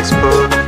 Facebook.